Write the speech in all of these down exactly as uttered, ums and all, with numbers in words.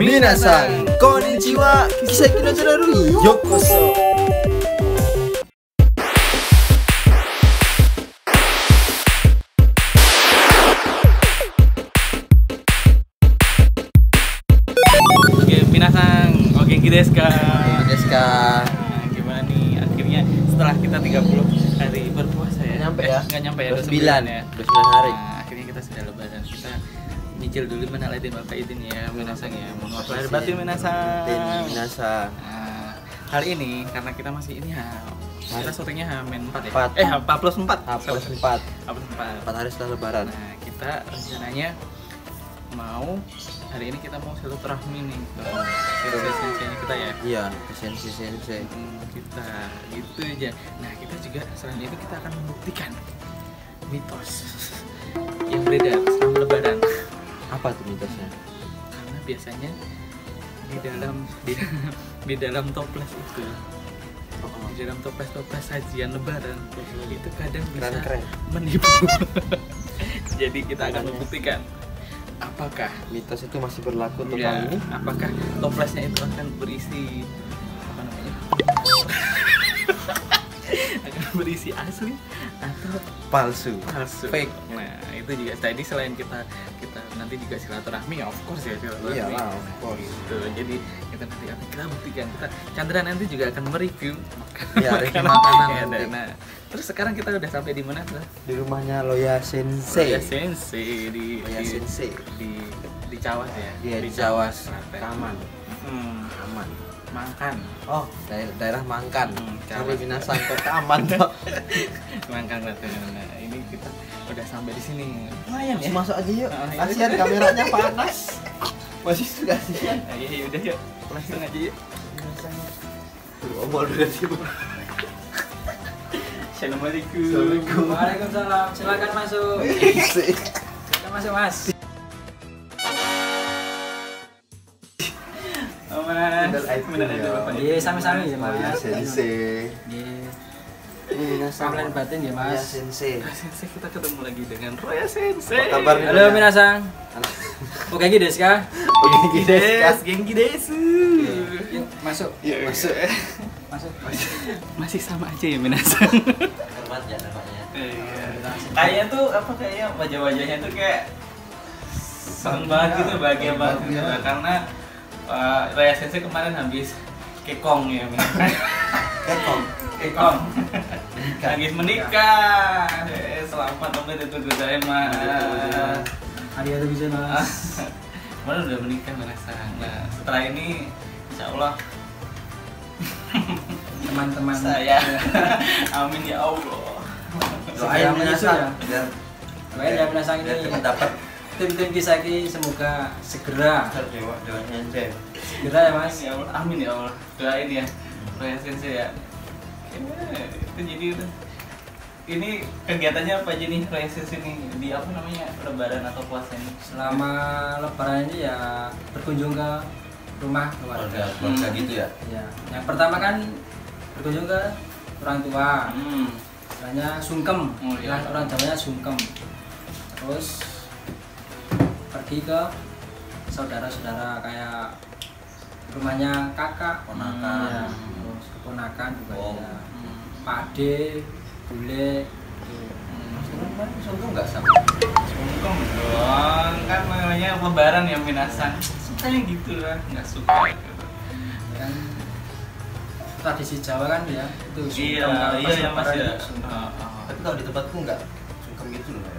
Minasan, konnichiwa, Kiseki Gakkou, yokoso. Oke, minasan, oke kita ska. Ska. Gimana nih? Akhirnya setelah kita tiga puluh hari berpuasa ya. Nyampe ya? Enggak nyampe ya, dua puluh sembilan hari. Akhirnya kita sudah lebaran. Kita nyicil dulu Minal Aidin wal Faizin ya, Minasang ya. Mohon maaf lahir batin Minasang. Minasang. Nah, hari ini karena kita masih ini ha. Kita syutingnya H minus empat ya. empat. Eh, H plus empat. H plus empat. H plus empat. empat hari setelah lebaran. Nah, kita rencananya mau hari ini kita mau silaturahmi nih ke Raya Sensei kita ya. Iya, ke Sensei Sensei kita gitu aja. Nah, kita juga selain itu kita akan membuktikan mitos yang beredar selama lebaran. Apa tuh mitosnya? Karena biasanya di dalam di, di dalam toples itu oh. di dalam toples toples sajian lebaran oh. itu kadang keren, bisa keren. menipu. Jadi kita akan membuktikan apakah mitos itu masih berlaku untuk ya, kami. Apakah toplesnya itu akan berisi apa namanya? Akan berisi asli atau palsu? Palsu. Fake. Nah, itu juga tadi selain kita kita nanti juga silaturahmi, of course ya silaturahmi. Iyalah, of course. Gitu. Jadi kita nanti akan kita buktikan. Kita Chandra nanti juga akan mereview ya, makanan. makanan ya, dan, nah, terus sekarang kita udah sampai di mana? Di rumahnya Loya Sensei. Loya Sensei di Loya Sensei di di Cawas ya. Iya, di Cawas. Taman. Hmm. Taman. Mangkan. Oh, daerah, daerah Mangkan. Hmm, Cari Minasang kota aman kok. Mangkan katanya. Nah, ini kita udah sampai di sini. Lumayan ya. Masuk aja yuk. Kasihan kameranya panas. Masih sudah kasihan. Iya, ya udah yuk. Langsung aja yuk. Obol udah sibuk. Assalamualaikum. Assalamualaikum. Waalaikumsalam. Silakan masuk. Silakan masuk, Mas. Iya, sami-sami ya, Mas. Sensei. Iya. Salam batin ya, Mas. Sensei. Sensei, kita ketemu lagi dengan Raya Sensei. Apa kabar? Halo minasang. Oke, genki desu ka? Genki desu ka? Genki desu. Masuk. Masuk. Masuk. Masih sama aja ya minasang. Hormat ya namanya. Iya. Kayaknya tuh apa kayaknya wajah-wajahnya tuh kayak seneng banget gitu, bahagia banget gitu karena Uh, Raya Sensei kemarin habis kekong ya, kekong, kekong, habis menikah. Eh, selamat teman-teman itu tuh saya mas. Hari-hari bisa mas. Kemarin udah menikah merasa. Nah, setelah ini, insya Allah teman-teman saya, amin ya Allah. Doain menyasar, doain ya menyasar ini dapat. Tim-tim Kiseki semoga segera terdewa doanya aja. Segera ya Mas. Ya Allah, amin ya Allah. Doain ya. Raya Sensei ya. Oke, itu jadi itu. Ini kegiatannya apa aja nih Raya Sensei ini? Di apa namanya? Lebaran atau puasa ini? Selama lebaran ini ya berkunjung ke rumah keluarga. Keluarga hmm. gitu ya. Ya. Yang pertama kan berkunjung ke orang tua. Hmm. Istilahnya sungkem. Oh, iya. Orang Jawanya sungkem. Terus pergi ke saudara-saudara kayak rumahnya kakak, ponakan, hmm. terus keponakan juga oh. ya, hmm. pakde, bule, sungkem sungkem nggak sama, sungkem dong, kan namanya lebaran ya minasan, sukanya gitu lah, nggak suka gitu. Kan tradisi Jawa kan ya, itu sungkem iya, iya, iya, mas ya. Oh, oh. Tapi kalau di tempatku nggak sungkem gitu loh ya.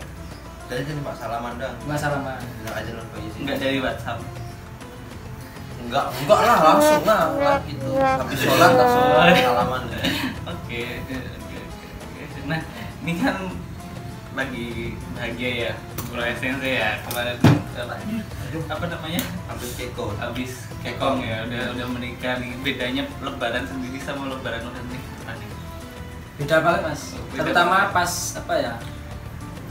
Dari jadi Pak Salaman dong. Mas Salaman. Enggak aja loh sih. Enggak dari WhatsApp. Enggak, enggak lah langsung lah, lah gitu. Habis sholat langsung salaman. Oke, oke, oke. Nah, ini kan lagi bahagia ya. Uroya Sensei ya. Kemarin apa namanya? Habis kekong. Habis kekong ya. Udah udah menikah nih. Bedanya lebaran sendiri sama lebaran udah nikah nih. Beda banget, Mas. Terutama pas apa ya?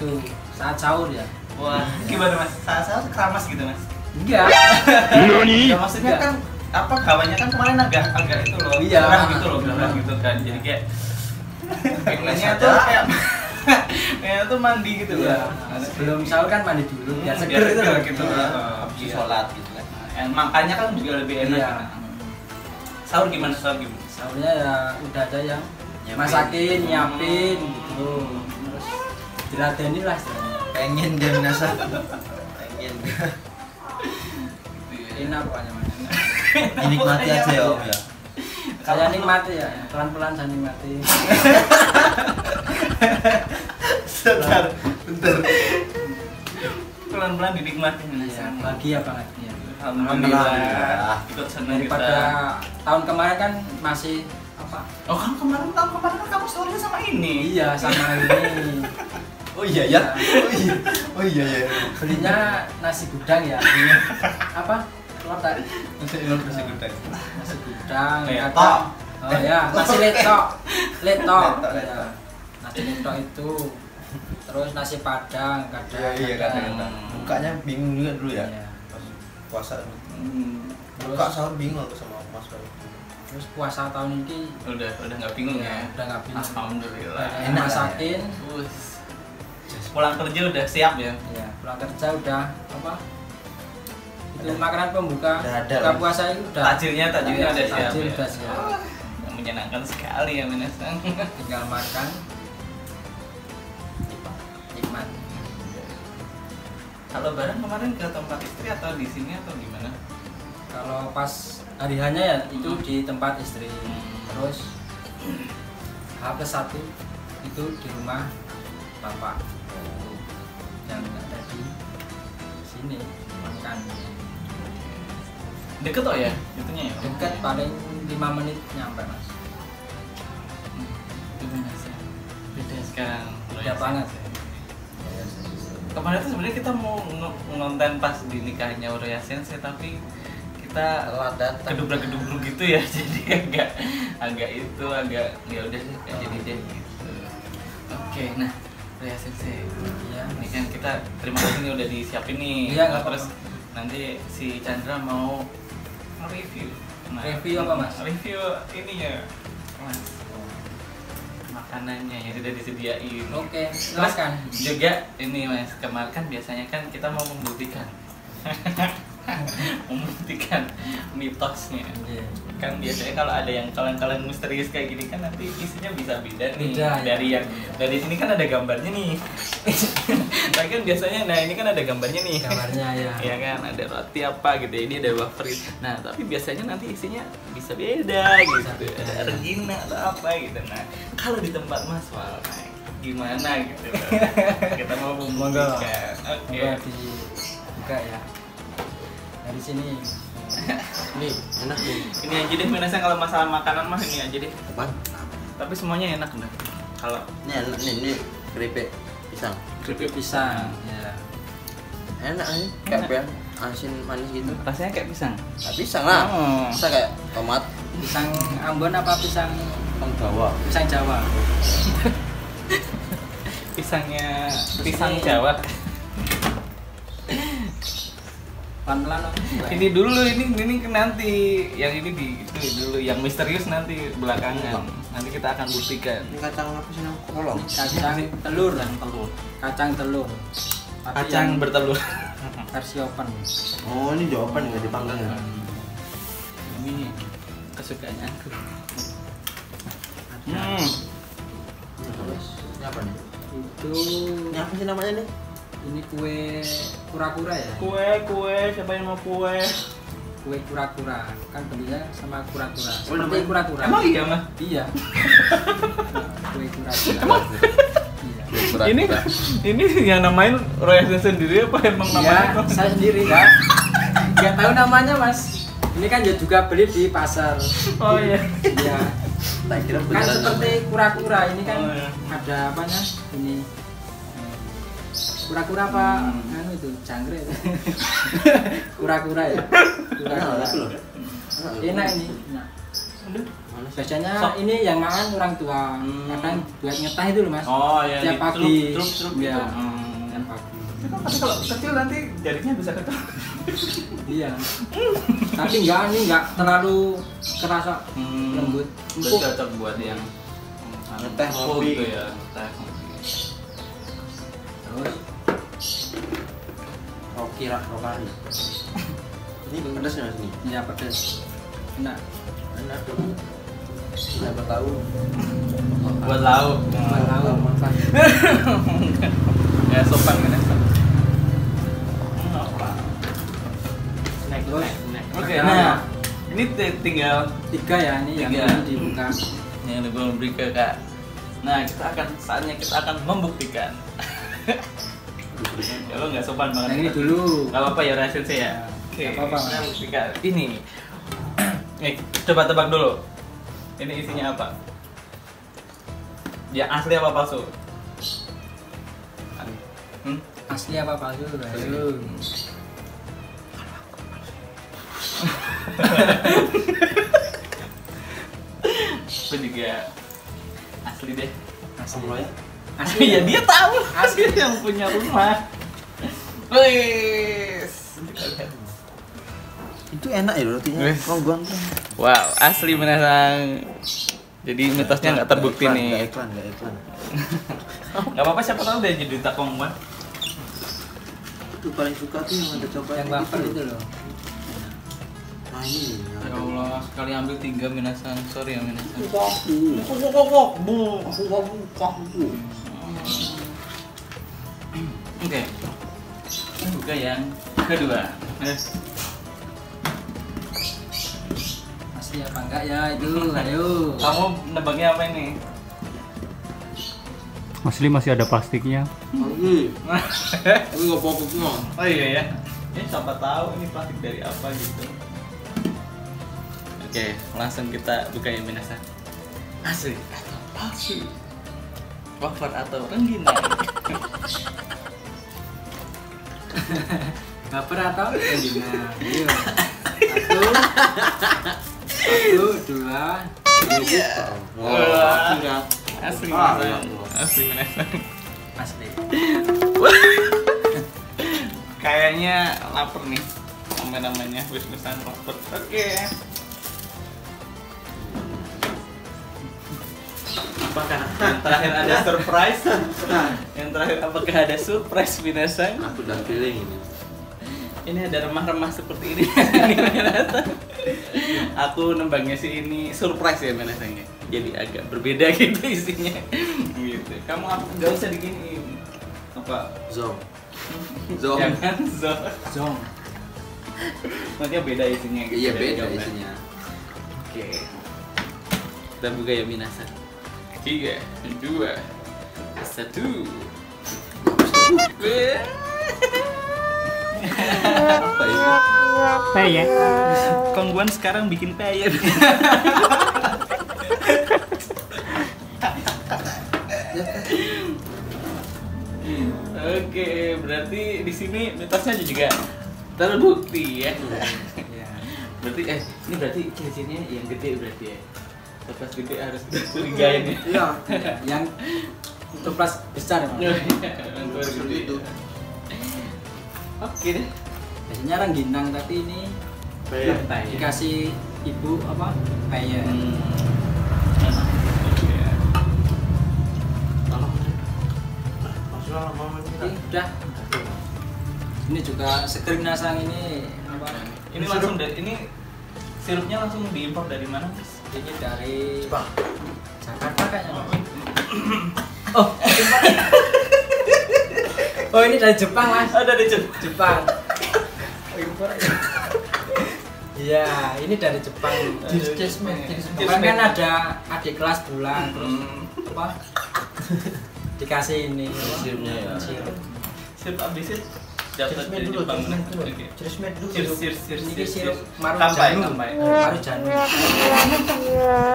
Tuh, saat sahur ya. Wah, gimana Mas? Saat sahur keramas gitu, Mas? Enggak. Ya maksudnya kan apa gawanya kan kemarin agak agak itu loh. Iya, berat gitu loh, berat gitu kan. Jadi kayak pengennya tuh kayak pengennya tuh mandi gitu loh. Sebelum sahur kan mandi dulu biar seger gitu loh. Habis sholat gitu kan. makannya kan juga lebih enak. Iya. Sahur gimana sahur gimana? Sahurnya ya udah ada yang nyiapin. Masakin, nyiapin gitu. Hmm. Terus diladeni lah. Pengen dia menasah. Pengen. Enak pokoknya. Dinikmati aja ya Om ya. Saya nikmati ya, pelan-pelan saya nikmati. Sebentar, bentar. Pelan-pelan dinikmati ya, bahagia banget ya. Alhamdulillah. Alhamdulillah. Ikut senang daripada kita. Tahun kemarin kan masih apa? Oh, kan kemarin tahun kemarin kan kamu story sama ini. Iya, sama ini. Oh iya ya. Oh iya. Oh iya ya. Belinya nasi gudang ya. Apa? Tadi nasi nasi gudang, nasi gudang, letok, oh ya nasi letok, letok, ya. Nasi letok itu, terus nasi padang kadang, iya, kadang, kadang. Bukanya bingung juga dulu ya, iya. Puasa, hmm. Buka sahur bingung aku sama Mas Bayu. Terus puasa tahun ini udah udah nggak bingung ya, ya. Udah nggak bingung, alhamdulillah, enak masakin, pulang kerja udah siap ya, iya, pulang kerja udah apa? Itu makanan pembuka, buka puasa itu udah tajilnya, tajilnya ada siap tajil, ya? Siap. Oh, menyenangkan sekali ya Minasang. Tinggal makan nikmat. Kalau barang kemarin ke tempat istri atau di sini atau gimana? Kalau pas hari hanya ya itu hmm. di tempat istri, terus H plus satu itu di rumah bapak yang ada di sini makan. Deket oh ya? Itunya ya? Deket paling lima menit nyampe Mas. Beda sekarang. Beda banget ya. Kemarin itu sebenarnya kita mau ngonten pas di nikahnya Uroya Sensei tapi kita kedubra-kedubru gitu ya. Jadi agak agak itu agak ya udah jadi deh gitu. Oke, nah Raya Sensei. Iya, ini kan kita terima kasih nih udah disiapin nih. Iya, terus nanti si Chandra mau review. Nah, review apa Mas? Review ininya Mas, makanannya yang sudah disediain. Oke, silakan. Juga ini Mas, kemarin kan biasanya kan kita mau membuktikan membuktikan mitosnya. Yeah. Kan biasanya kalau ada yang kalian-kalian misterius kayak gini kan nanti isinya bisa beda nih. Beda, dari ya. Yang dari sini kan ada gambarnya nih. Tapi kan biasanya nah ini kan ada gambarnya nih. Gambarnya ya. Iya kan ada roti apa gitu. Ini ada wafer. Nah, tapi biasanya nanti isinya bisa beda bisa gitu. Beda. Ada regina atau apa gitu. Nah, kalau di tempat Mas Wal nah, gimana gitu. Kita mau membuktikan. Oke. Okay. Buka ya. Di sini nih enak nih ini aja deh Minasang kalau masalah makanan mah ini aja deh apa tapi semuanya enak nih kalau ini enak nih ini keripik pisang keripik pisang ya enak nih kayak asin manis gitu rasanya kayak pisang nah, pisang lah oh. Pisang kayak tomat pisang Ambon apa pisang pisang Jawa pisang Jawa pisangnya pisang Jawa pelan-pelan ini dulu ini ini nanti yang ini di itu dulu yang misterius nanti belakangan nanti kita akan buktikan ini kacang apa sih kolong kacang telur dan telur kacang telur tapi kacang bertelur versi open oh ini jawaban nggak dipanggang ya ini kesukaannya aku hmm terus ini apa nih itu ini apa sih namanya nih ini kue kura-kura ya? Kue, kue, siapa yang mau kue? Kue kura-kura, kan belinya sama kura-kura. Seperti kura-kura. Emang iya Mas? Iya. Kue kura-kura. Emang? Iya. Kura-kura. Ini, ini yang namain Raya Sensei sendiri apa emang namanya? Iya, saya sendiri ya. Gak tahu namanya Mas. Ini kan ya juga beli di pasar. Oh iya. Iya. Kan seperti kura-kura ini kan oh, iya. Ada apanya? Ini. Kura-kura apa? Hmm. Anu itu jangkrik. Kura-kura ya. Kura-kura. Enak ini. Enak. Biasanya so. Ini yang makan orang tua. Hmm. Kadang buat ngetah itu loh Mas. Oh iya. Tiap pagi. Trup-trup ya. Gitu. Hmm. Tiap pagi. Tapi kalau kecil nanti jarinya bisa ketemu. Iya. Tapi enggak ini enggak terlalu kerasa hmm. lembut. Empuk. Cocok buat yang ngetah kopi gitu ya. Teh. Terus. Rocky Rocky Ini pedas ya mas ini? Iya pedas. Enak. Enak tuh. Kita buat lauk. Buat lauk. Buat lauk makan. Ya sopan kan ya. Snack dulu. Oke. Nah, ini tinggal tiga ya ini tiga. Yang dibuka. Yang belum beri ke Kak. Nah, kita akan saatnya kita akan membuktikan. Kalau nggak sopan banget. Yang ini dulu. Nggak apa-apa ya Raya Sensei ya. Oke. Apa-apa. Ini. Nih, coba tebak dulu. Ini isinya apa? Dia asli apa palsu? Hmm? Asli apa palsu? Palsu. Itu juga asli deh. Asli Loya. Asli ya dia tahu. Asli yang punya rumah. Please. Itu enak ya rotinya. Wow, asli beneran. Jadi mitosnya nggak terbukti gak iklan, nih. Gak iklan, gak iklan. Gak apa-apa siapa tahu deh jadi takong banget. Itu paling suka tuh yang ada coba yang lapar itu loh. Ya Allah, sekali ambil tiga minasan, sorry ya minasan. Oke, buka yang kedua. Masih apa enggak ya itu, ayo. Kamu nebaknya apa ini? Asli masih ada plastiknya. Masih. Tapi nggak fokusnya. Oh iya ya. Ini siapa tahu ini plastik dari apa gitu. Oke, langsung kita buka ya minasa. Asli atau palsu? Wafer atau rengginang? Wafer atau rengginang? Ayo. Satu, satu, dua, tiga. Wah, asli minasa. Asli minasa. Asli. Kayaknya lapar nih. Nama-namanya wis-wisan lapar. Oke. Apakah yang terakhir ada surprise? Yang terakhir apakah ada surprise Minasang? Aku udah feeling ini. Ini ada remah-remah seperti ini. Aku nembangnya sih ini surprise ya Minasang. Jadi agak berbeda gitu isinya. Gitu. Kamu nggak usah diginiin. Apa? Zong. Zong. Jangan zong. Zong. Maksudnya beda isinya gitu. Iya beda gambar. Isinya. Oke. Kita buka ya Minasang. Tiga, dua, satu. Apa itu? Paya. Kongguan sekarang bikin paya. Oke, berarti di sini mitosnya juga terbukti ya. Berarti eh ini berarti cincinnya yang gede berarti ya. Toples gede harus dicurigain ya? Iya, yang toples besar emang. Iya, seperti itu. Oke deh. Biasanya rengginang tapi ini dikasih ibu apa? Paya. Ini udah. Ini juga sekrim nasang ini apa? Ini langsung dari ini sirupnya langsung diimpor dari mana? Ini dari Jepang. Jakarta kayaknya. Oh, oh ini dari Jepang mas. Oh dari Jep Jepang. Iya, ini dari Jepang. Jepang kan ada adik kelas bulan terus apa? Dikasih ini. Sirupnya ya. Sirup abis itu dapat dari Jepang. Ciresmet dulu. Ciresmet dulu. Ini sirup marujanu. Marujanu.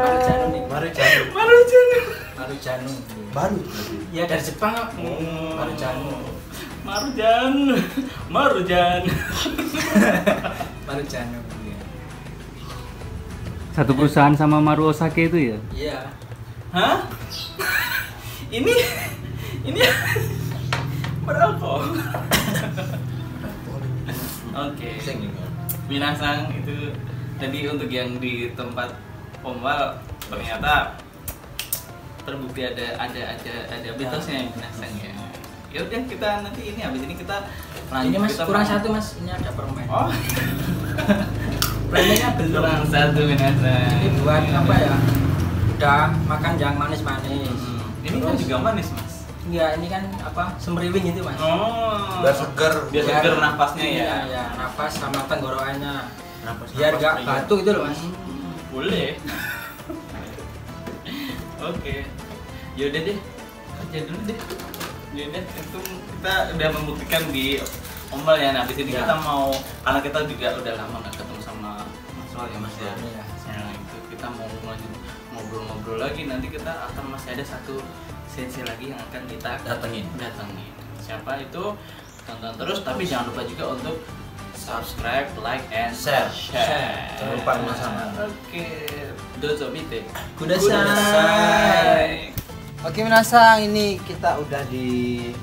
Marujanu nih. Marujanu. Marujanu. Marujanu. Baru. Ya dari Jepang. Marujanu. Marujanu. Marujanu. Marujanu. Satu perusahaan sama Maru Osake itu ya? Iya. Hah? Ini ini merokok. Oke, Minasang itu tadi untuk yang di tempat Pomwal ternyata terbukti ada ada ada ada mitosnya Minasang ya. Ya udah kita nanti ini habis ini kita lanjut. Ini mas kurang satu mas, ini ada permen. Oh. Preminya belum. Kurang satu minasa. Ini buat apa ya? Udah makan jangan manis-manis. Hmm. Ini terus, kan juga manis mas. Iya ini kan apa semeriwing itu mas. Oh. Biar seger. Biar seger nafasnya ya. Iya ya, nafas sama tenggorokannya. Nafas. Biar nggak batuk itu loh mas. Hmm. Boleh. Oke. Okay. Yaudah deh. Kerja dulu deh. Yaudah itu kita udah membuktikan di Ombel ya. Nah di sini ya, kita mau karena kita juga udah lama nggak ketemu sama Mas Loya ya mas ya. Iya. Nah itu kita mau lanjut ngobrol-ngobrol lagi. Nanti kita akan masih ada satu sensei lagi yang akan kita datengin. Datengin. Siapa itu? Tonton terus tapi jangan lupa juga untuk subscribe, like, and share. Share. Jangan lupa sama. Oke. Dozobite. Kudasai. Oke minasang, ini kita udah di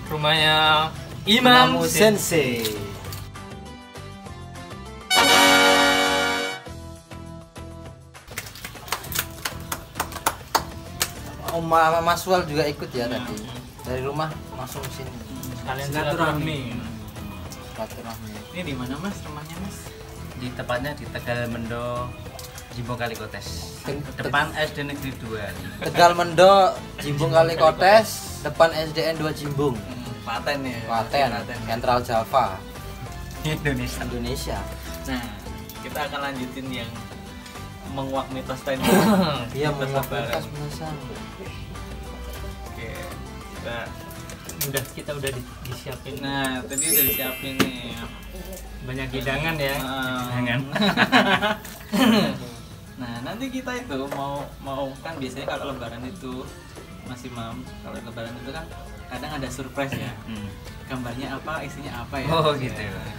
rumahnya Imam Sensei. Oma Mas Wal juga ikut ya hmm. tadi. Dari rumah langsung sini. Kalian silaturahmi. Silaturahmi. Ini di mana Mas rumahnya Mas? Di tepatnya di Tegalmendo, Jimbung Kalikotes. Depan S D Negeri dua. Tegalmendo, Jimbung Kalikotes, depan S D N dua Jimbung. Klaten ya. Klaten, Central Java. Indonesia. Indonesia. Nah, kita akan lanjutin yang menguak mitos tadi. Iya, menguak mitos penasaran. Oke, kita udah kita udah disiapin. Nah, tadi udah disiapin nih. Banyak hidangan ya. Hidangan. Nah, nanti kita itu mau mau kan biasanya kalau lebaran itu masih mam, kalau lebaran itu kan kadang ada surprise ya. Hmm. Gambarnya apa, isinya apa ya? Oh gitu. Nah,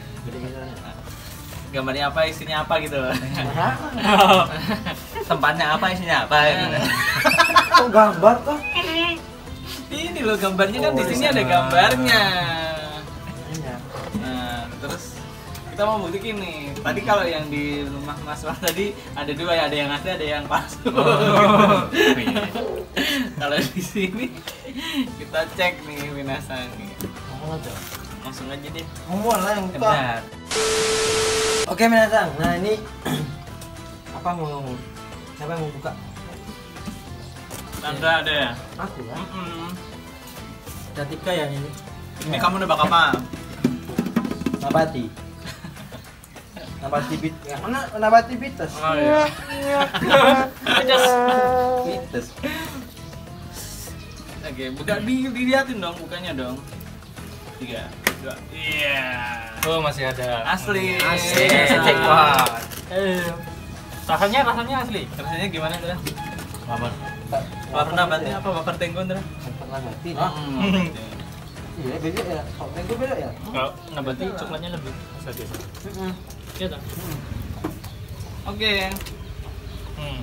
gambarnya apa, isinya apa gitu. Oh. Tempatnya apa, isinya apa? Gitu. Oh, gambar kok. Ini loh gambarnya kan, oh, di sini ada gambarnya. Nah, terus kita mau buktiin nih. Tadi kalau yang di rumah Mas Wah tadi ada dua ya, ada yang asli, ada yang palsu. Oh. Kalau di sini kita cek nih minasan nih. Oh, langsung aja deh. Oh, lah yang buka. Benar. Oke minasan. Nah, ini apa mau siapa yang mau buka? Tanda ada ya? Aku lah. Mm -mm. Ada tiga ya ini. Ini ya. Kamu nebak apa? Nabati. Nabati bit, mana nabati bites? Oh, iya. Bites. Oke, buka dilihatin dong, bukanya dong. Tiga, dua, iya. Yeah. Oh masih ada. Asli. Asli. Cek wah. Eh, rasanya rasanya asli. Rasanya gimana tuh? Baper. Baper nabati apa? Baper tenggon tuh? Baper nabati. Iya beda ya, kalau tenggon beda ya. Kalau nabati coklatnya lebih sedikit. Iya tak? Hmm. Oke. Okay. Hmm.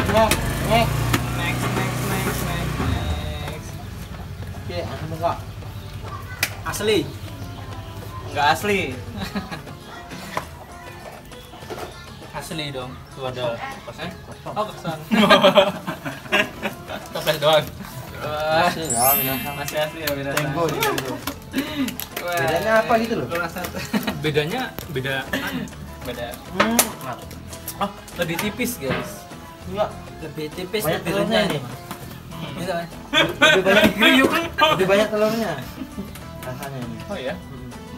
Next, next, next, next, next, next. Oke, okay, aku buka. Asli? Enggak asli. Asli dong. Tuh ada kosan. Oh kosan. Toples doang. Masih ya, masih asli ya beda. Tenggo, tenggo. Bedanya apa gitu loh? Bedanya beda beda hmm. Oh, lebih tipis guys. Enggak, lebih tipis banyak telurnya nih. Hmm. Bisa, kan? Lebih banyak kriuk, lebih banyak telurnya. Rasanya ini. Oh ya.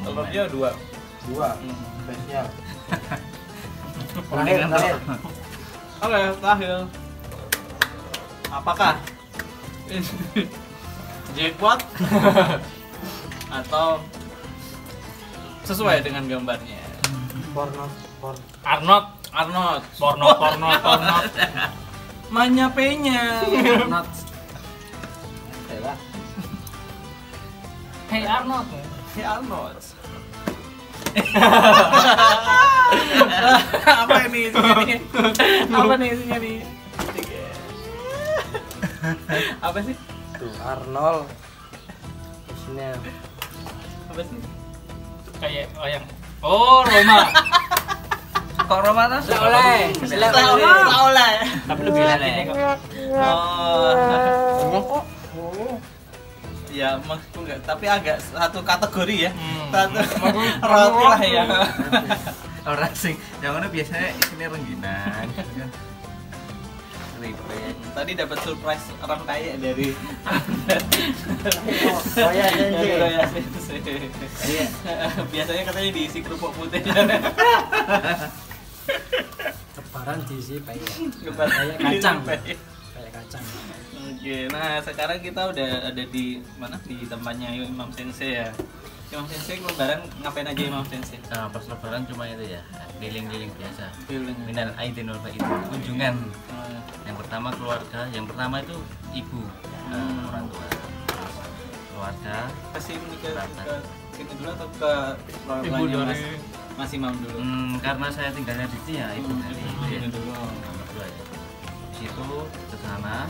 Telurnya dua. Dua. Hmm. Spesial. Terakhir, terakhir. Oke, terakhir. Apakah jackpot? Atau sesuai dengan gambarnya. Porno, porno. Arnold, Arnold, porno, porno, porno. Manyapenya. Arnold. Hey Arnold. Hey Arnold. Apa ini isinya nih? Apa nih isinya nih? Apa sih? Tuh Arnold. Isinya apa sih? Kayak ayam. Oh, Roma. Kok Roma tuh? Oleh. Oleh. Tapi lebih enak ini kok. Oh. ya maksudku enggak, tapi agak satu kategori ya. Hmm. Satu roti lah ya. Orang sing yang mana biasanya isinya rengginang. Tadi dapat surprise orang kaya dari Loya Sensei. Loya Sensei. Biasanya katanya diisi kerupuk putih. Lebaran diisi paya. Paya kacang. Paya kacang. Oke, nah sekarang kita udah ada di mana? Di tempatnya Imam Sensei ya. Imam Sensei lebaran ngapain aja Imam Sensei? Nah, pas lebaran cuma itu ya, keliling-keliling biasa. Minal Aidin wal Faizin, kunjungan. Hmm. Yang pertama keluarga, yang pertama itu ibu, hmm. orang tua, keluarga. Masih menikah ke sini dulu atau ke ibu dulu? Mas, masih mau dulu. Hmm, karena saya tinggalnya di sini ya, ibu hmm, dari itu dulu. Nomor dua ya. Di situ ke sana,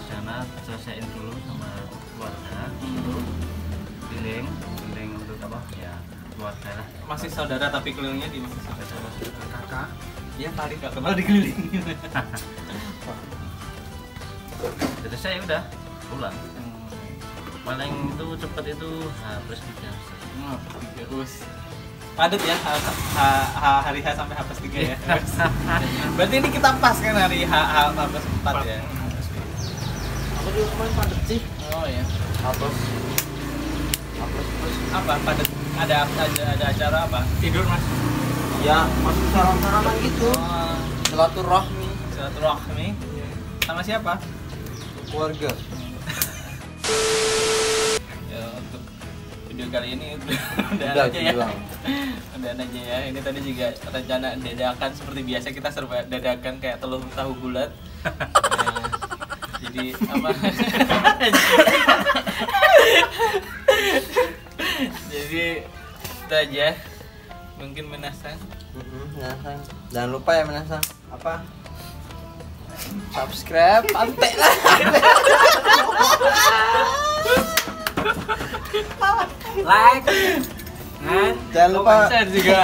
ke sana selesaiin dulu sama keluarga, dulu hmm. keliling. Apa? Ya, keluarga lah. Masih saudara tapi kelilingnya di masih saudara. Kakak? Ya paling gak kenal dikelilingi. Jadi saya udah pulang. Paling itu cepet itu habis tiga. Hmm, tiga us. Padat ya hari H sampai H plus tiga ya. Berarti ini kita pas kan hari H plus empat ya. Aku juga kemarin padat sih. Oh ya. Habis. Apa pada ada ada ada acara apa tidur mas ya masuk salam-salaman gitu oh. silaturahmi silaturahmi yeah. Sama siapa keluarga ya untuk video kali ini udah aja ya udah aja ya ini tadi juga rencana dadakan seperti biasa kita serba dadakan kayak telur tahu bulat nah, jadi apa jadi itu aja mungkin menasang menasang jangan lupa ya menasang apa subscribe pantek lah like nah, jangan lupa juga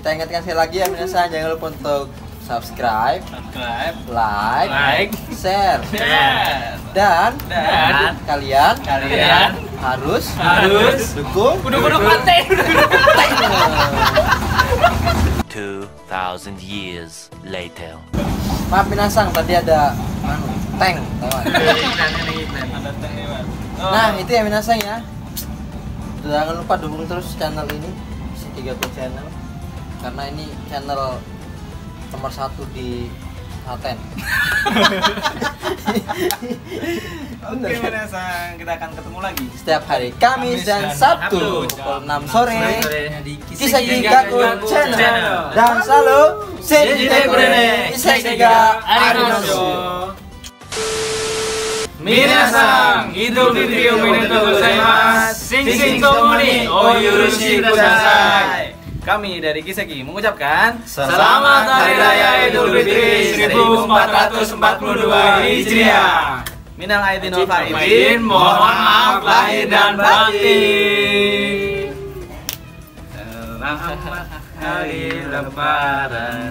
kita ingatkan sekali lagi ya menasang jangan lupa untuk subscribe, subscribe, like, like, share, share. Dan, dan kalian, kalian harus, harus dukung, dukung pantai, dukung pantai. Two thousand years later. Maaf minasang tadi ada tank, lewat. Nah itu ya minasang ya. Jangan lupa dukung terus channel ini, tiga puluh channel, karena ini channel nomor satu di Klaten. Oke Minasang, kita akan ketemu lagi setiap hari Kamis, Kamis dan Sabtu pukul enam sore di Kiseki Gakkou Channel dan selalu Senjite Kurene Kiseki Gakkou. Minasang, Idul Fitri omedetou gozaimasu. Shin-shin komuni o yurushi kudasai. Kami dari Kiseki mengucapkan Selamat Hari Raya Idul Fitri seribu empat ratus empat puluh dua Hijriah. Minal Aidin wal Faizin, mohon maaf lahir dan batin. Selamat Hari Lebaran.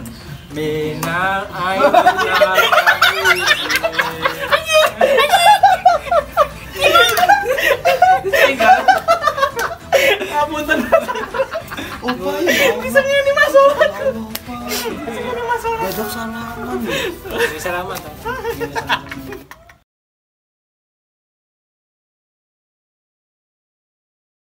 Minal Aidin wal Faizin. Kamu tenang. Bisa ngini mas sholat. Bisa ngini mas sholat. Bisa salaman. Bisa salaman.